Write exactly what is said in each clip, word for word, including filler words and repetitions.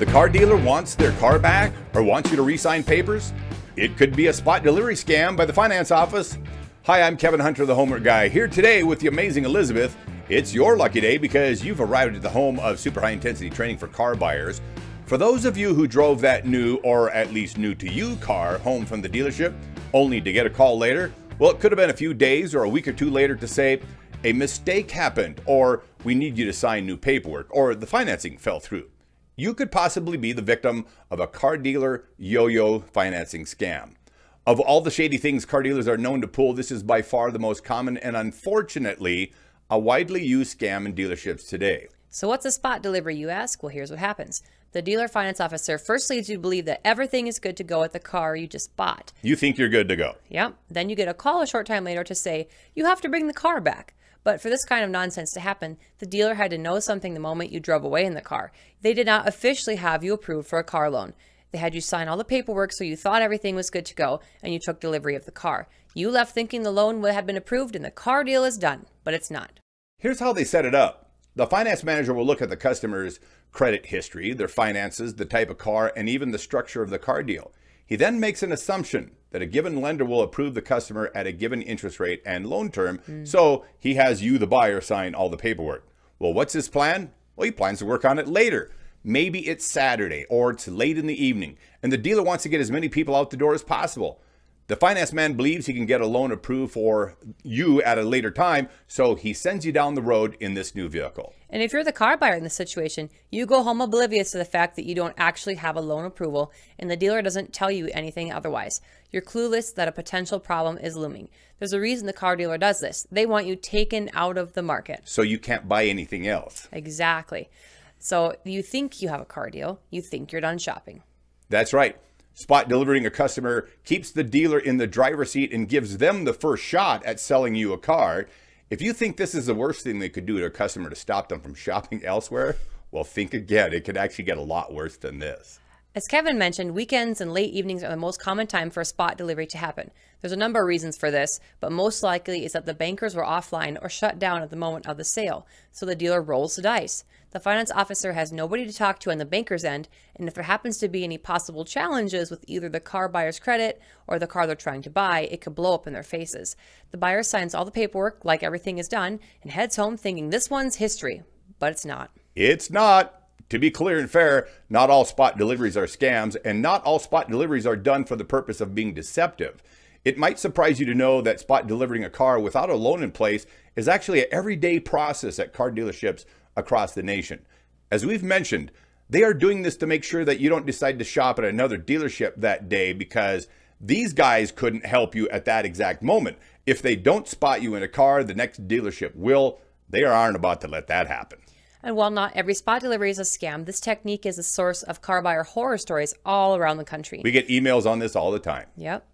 The car dealer wants their car back or wants you to re-sign papers. It could be a spot delivery scam by the finance office. Hi, I'm Kevin Hunter, the Homework Guy, here today with the amazing Elizabeth. It's your lucky day because you've arrived at the home of super high intensity training for car buyers. For those of you who drove that new, or at least new to you, car home from the dealership, only to get a call later, well, it could have been a few days or a week or two later to say, a mistake happened, or we need you to sign new paperwork, or the financing fell through. You could possibly be the victim of a car dealer yo-yo financing scam. Of all the shady things car dealers are known to pull, this is by far the most common and, unfortunately, a widely used scam in dealerships today. So what's a spot delivery, you ask? Well, here's what happens. The dealer finance officer first leads you to believe that everything is good to go with the car you just bought. You think you're good to go. Yep. Then you get a call a short time later to say, you have to bring the car back. But for this kind of nonsense to happen, the dealer had to know something the moment you drove away in the car. They did not officially have you approved for a car loan. They had you sign all the paperwork so you thought everything was good to go, and you took delivery of the car. You left thinking the loan would have been approved and the car deal is done, but it's not. Here's how they set it up. The finance manager will look at the customer's credit history, their finances, the type of car, and even the structure of the car deal. He then makes an assumption that a given lender will approve the customer at a given interest rate and loan term, mm. so he has you, the buyer, sign all the paperwork. Well, what's his plan? Well, he plans to work on it later. Maybe it's Saturday or it's late in the evening, and the dealer wants to get as many people out the door as possible. The finance man believes he can get a loan approved for you at a later time, so he sends you down the road in this new vehicle. And if you're the car buyer in this situation, you go home oblivious to the fact that you don't actually have a loan approval, and the dealer doesn't tell you anything otherwise. You're clueless that a potential problem is looming. There's a reason the car dealer does this. They want you taken out of the market. So you can't buy anything else. Exactly. So you think you have a car deal. You think you're done shopping. That's right. Spot delivering a customer keeps the dealer in the driver's seat and gives them the first shot at selling you a car. If you think this is the worst thing they could do to a customer to stop them from shopping elsewhere, well, think again. It could actually get a lot worse than this. As Kevin mentioned, weekends and late evenings are the most common time for a spot delivery to happen. There's a number of reasons for this, but most likely is that the bankers were offline or shut down at the moment of the sale, so the dealer rolls the dice. The finance officer has nobody to talk to on the banker's end, and if there happens to be any possible challenges with either the car buyer's credit or the car they're trying to buy, it could blow up in their faces. The buyer signs all the paperwork like everything is done and heads home thinking this one's history, but it's not. It's not. To be clear and fair, not all spot deliveries are scams, and not all spot deliveries are done for the purpose of being deceptive. It might surprise you to know that spot delivering a car without a loan in place is actually an everyday process at car dealerships across the nation. As we've mentioned, they are doing this to make sure that you don't decide to shop at another dealership that day, because these guys couldn't help you at that exact moment. If they don't spot you in a car, the next dealership will. They aren't about to let that happen. And while not every spot delivery is a scam, this technique is a source of car buyer horror stories all around the country. We get emails on this all the time. Yep.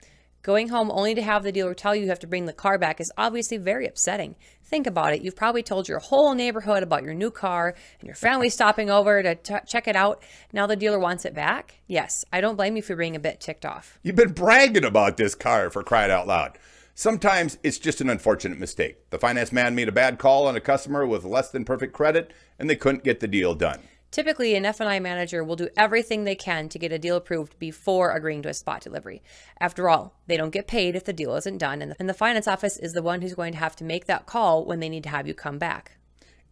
Going home only to have the dealer tell you you have to bring the car back is obviously very upsetting. Think about it. You've probably told your whole neighborhood about your new car and your family stopping over to t check it out. Now the dealer wants it back? Yes. I don't blame you for being a bit ticked off. You've been bragging about this car, for crying out loud. Sometimes it's just an unfortunate mistake. The finance man made a bad call on a customer with less than perfect credit, and they couldn't get the deal done. Typically, an F and I manager will do everything they can to get a deal approved before agreeing to a spot delivery. After all, they don't get paid if the deal isn't done, and the finance office is the one who's going to have to make that call when they need to have you come back.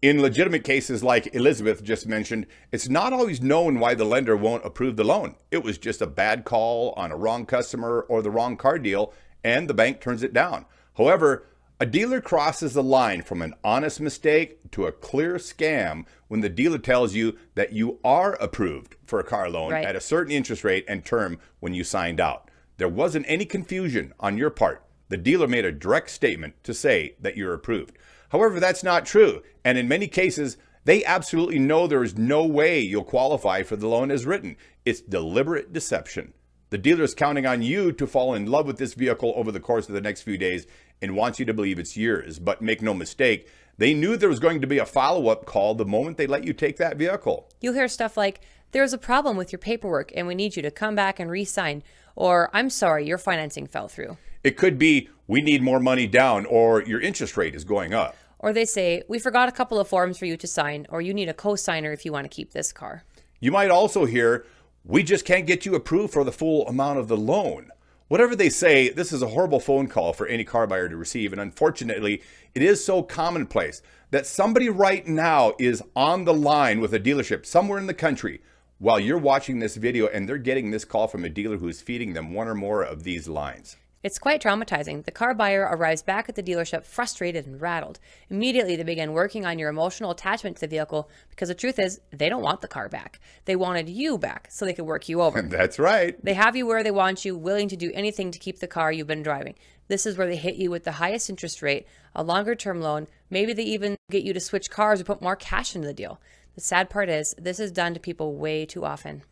In legitimate cases like Elizabeth just mentioned, it's not always known why the lender won't approve the loan. It was just a bad call on a wrong customer or the wrong car deal, and the bank turns it down. However, a dealer crosses the line from an honest mistake to a clear scam when the dealer tells you that you are approved for a car loan right. at a certain interest rate and term when you signed out. There wasn't any confusion on your part. The dealer made a direct statement to say that you're approved. However, that's not true. And in many cases, they absolutely know there is no way you'll qualify for the loan as written. It's deliberate deception. The dealer is counting on you to fall in love with this vehicle over the course of the next few days and wants you to believe it's yours. But make no mistake, they knew there was going to be a follow-up call the moment they let you take that vehicle. You'll hear stuff like, there's a problem with your paperwork and we need you to come back and re-sign. Or, I'm sorry, your financing fell through. It could be, we need more money down, or your interest rate is going up. Or they say, we forgot a couple of forms for you to sign, or you need a co-signer if you want to keep this car. You might also hear, we just can't get you approved for the full amount of the loan. Whatever they say, this is a horrible phone call for any car buyer to receive. And unfortunately, it is so commonplace that somebody right now is on the line with a dealership somewhere in the country while you're watching this video, and they're getting this call from a dealer who is feeding them one or more of these lines. It's quite traumatizing. The car buyer arrives back at the dealership frustrated and rattled. Immediately, they begin working on your emotional attachment to the vehicle, because the truth is they don't want the car back. They wanted you back so they could work you over. That's right. They have you where they want you, willing to do anything to keep the car you've been driving. This is where they hit you with the highest interest rate, a longer term loan. Maybe they even get you to switch cars or put more cash into the deal. The sad part is this is done to people way too often.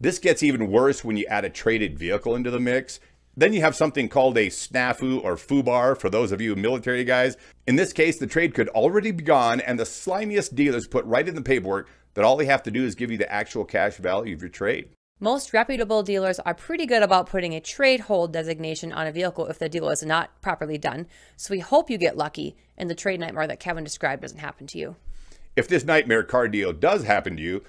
This gets even worse when you add a traded vehicle into the mix. Then you have something called a snafu or foobar for those of you military guys. In this case, the trade could already be gone, and the slimiest dealers put right in the paperwork that all they have to do is give you the actual cash value of your trade. Most reputable dealers are pretty good about putting a trade hold designation on a vehicle if the deal is not properly done. So we hope you get lucky and the trade nightmare that Kevin described doesn't happen to you. If this nightmare car deal does happen to you,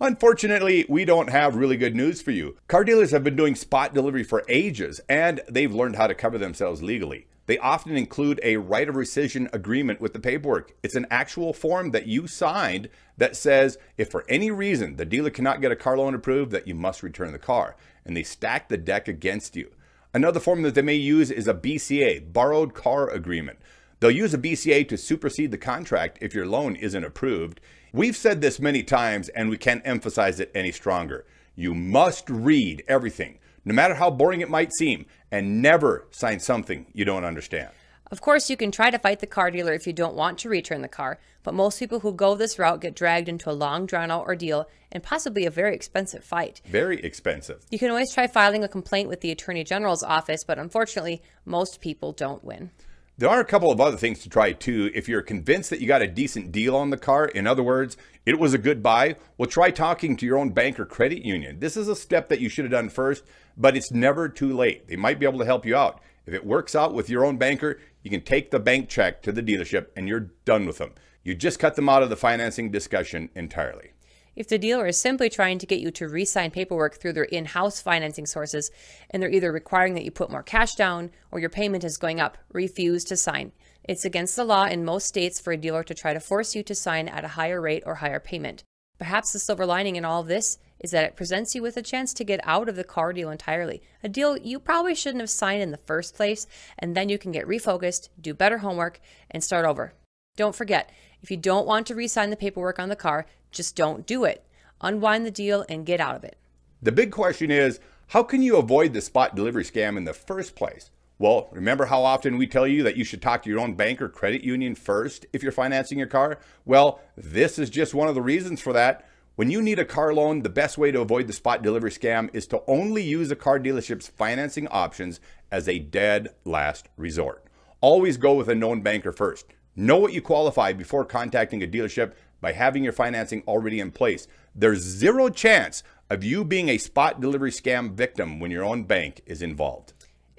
unfortunately, we don't have really good news for you. Car dealers have been doing spot delivery for ages, and they've learned how to cover themselves legally. They often include a right of rescission agreement with the paperwork. It's an actual form that you signed that says if for any reason the dealer cannot get a car loan approved, that you must return the car, and they stack the deck against you. Another form that they may use is a B C A, borrowed car agreement. They'll use a B C A to supersede the contract if your loan isn't approved. We've said this many times, and we can't emphasize it any stronger. You must read everything, no matter how boring it might seem, and never sign something you don't understand. Of course, you can try to fight the car dealer if you don't want to return the car, but most people who go this route get dragged into a long, drawn-out ordeal and possibly a very expensive fight. Very expensive. You can always try filing a complaint with the Attorney General's office, but unfortunately, most people don't win. There are a couple of other things to try too. If you're convinced that you got a decent deal on the car, in other words, it was a good buy, well, try talking to your own bank or credit union. This is a step that you should have done first, but it's never too late. They might be able to help you out. If it works out with your own banker, you can take the bank check to the dealership and you're done with them. You just cut them out of the financing discussion entirely. If the dealer is simply trying to get you to re-sign paperwork through their in-house financing sources, and they're either requiring that you put more cash down or your payment is going up, refuse to sign. It's against the law in most states for a dealer to try to force you to sign at a higher rate or higher payment. Perhaps the silver lining in all of this is that it presents you with a chance to get out of the car deal entirely, a deal you probably shouldn't have signed in the first place, and then you can get refocused, do better homework, and start over. Don't forget, if you don't want to re-sign the paperwork on the car, just don't do it. Unwind the deal and get out of it. The big question is, how can you avoid the spot delivery scam in the first place? Well, remember how often we tell you that you should talk to your own bank or credit union first if you're financing your car? Well, this is just one of the reasons for that. When you need a car loan, the best way to avoid the spot delivery scam is to only use a car dealership's financing options as a dead last resort. Always go with a known banker first. Know what you qualify before contacting a dealership by having your financing already in place. There's zero chance of you being a spot delivery scam victim when your own bank is involved.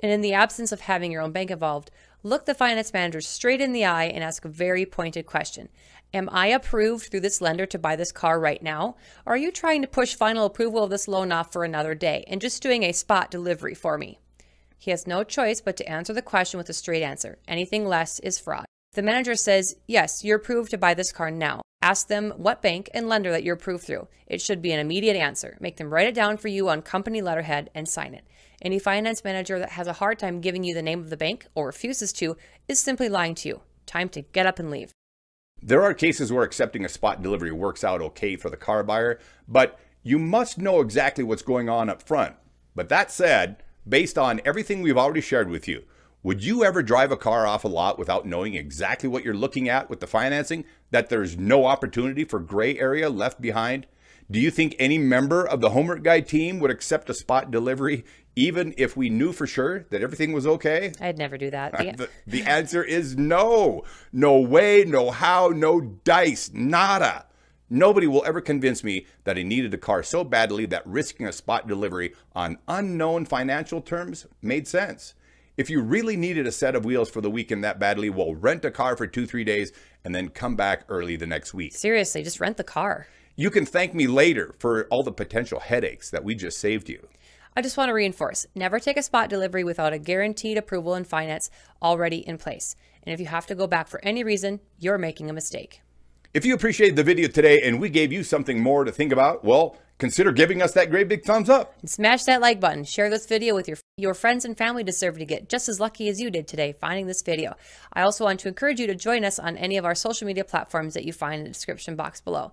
And in the absence of having your own bank involved, look the finance manager straight in the eye and ask a very pointed question. Am I approved through this lender to buy this car right now? Or are you trying to push final approval of this loan off for another day and just doing a spot delivery for me? He has no choice but to answer the question with a straight answer. Anything less is fraud. The manager says, yes, you're approved to buy this car now. Ask them what bank and lender that you're approved through. It should be an immediate answer. Make them write it down for you on company letterhead and sign it. Any finance manager that has a hard time giving you the name of the bank or refuses to is simply lying to you. Time to get up and leave. There are cases where accepting a spot delivery works out okay for the car buyer, but you must know exactly what's going on up front. But that said, based on everything we've already shared with you, would you ever drive a car off a lot without knowing exactly what you're looking at with the financing, that there's no opportunity for gray area left behind? Do you think any member of the Homework Guy team would accept a spot delivery even if we knew for sure that everything was okay? I'd never do that. The, the, the answer is no. No way, no how, no dice, nada. Nobody will ever convince me that I needed a car so badly that risking a spot delivery on unknown financial terms made sense. If you really needed a set of wheels for the weekend that badly, well, rent a car for two, three days and then come back early the next week. Seriously, just rent the car. You can thank me later for all the potential headaches that we just saved you. I just want to reinforce, never take a spot delivery without a guaranteed approval and finance already in place. And if you have to go back for any reason, you're making a mistake. If you appreciated the video today and we gave you something more to think about, well, consider giving us that great big thumbs up. And smash that like button. Share this video with your, your friends and family deserve to get just as lucky as you did today finding this video. I also want to encourage you to join us on any of our social media platforms that you find in the description box below.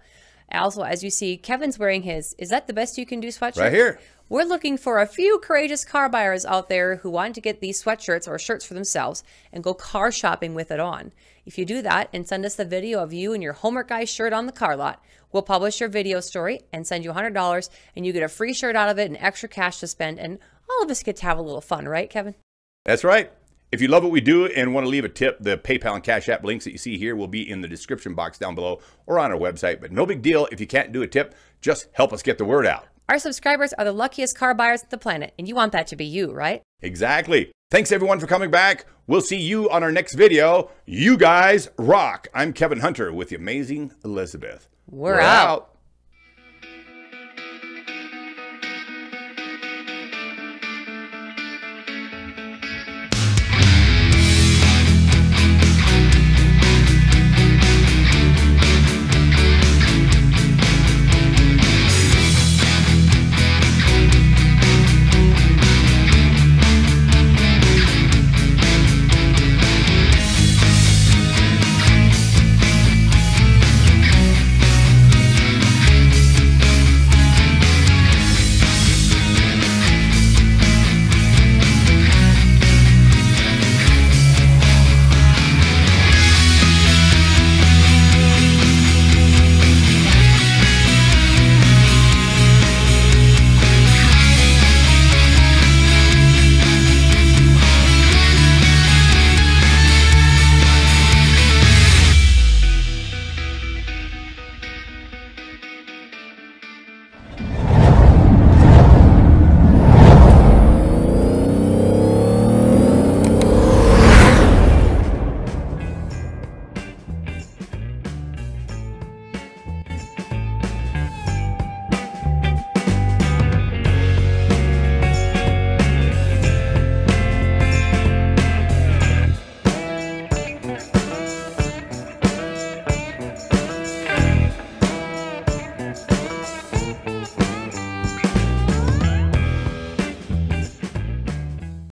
Also, as you see, Kevin's wearing his Is That the Best You Can Do sweatshirt? Right here. We're looking for a few courageous car buyers out there who want to get these sweatshirts or shirts for themselves and go car shopping with it on. If you do that and send us the video of you and your Homework Guy shirt on the car lot, we'll publish your video story and send you one hundred dollars, and you get a free shirt out of it and extra cash to spend, and all of us get to have a little fun, right, Kevin? That's right. If you love what we do and want to leave a tip, the PayPal and Cash App links that you see here will be in the description box down below or on our website. But no big deal if you can't do a tip, just help us get the word out. Our subscribers are the luckiest car buyers on the planet, and you want that to be you, right? Exactly. Thanks everyone for coming back. We'll see you on our next video. You guys rock. I'm Kevin Hunter with the amazing Elizabeth. We're, We're out. out.